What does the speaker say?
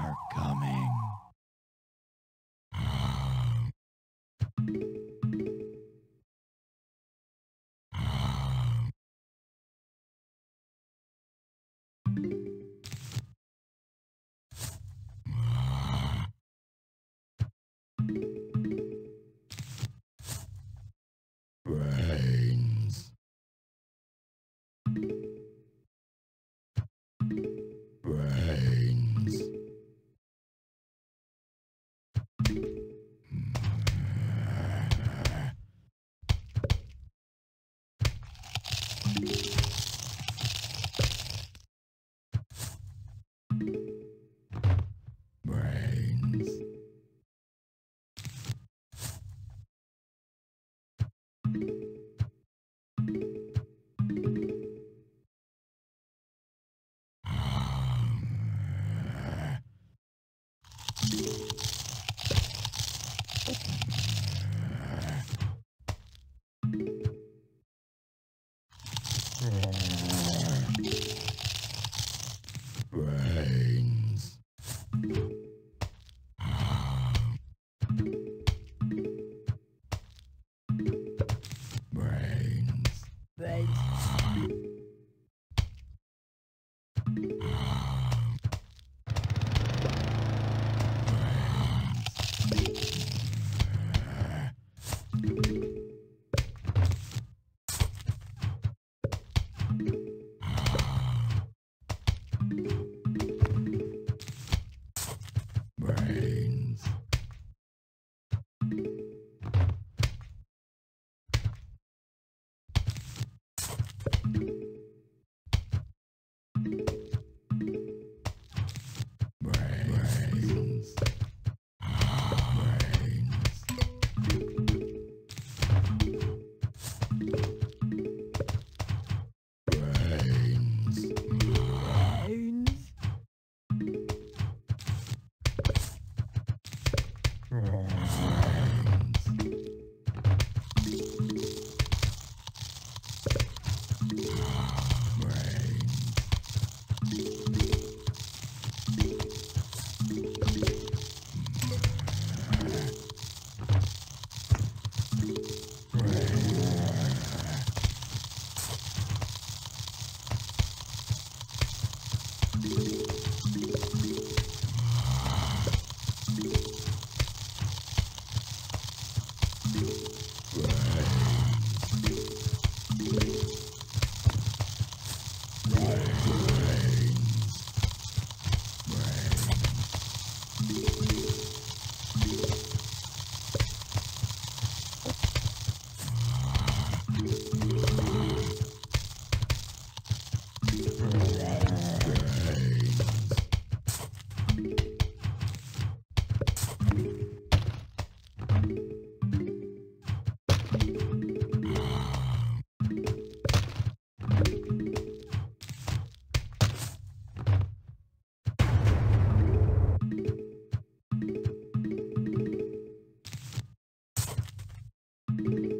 are coming. Thank you.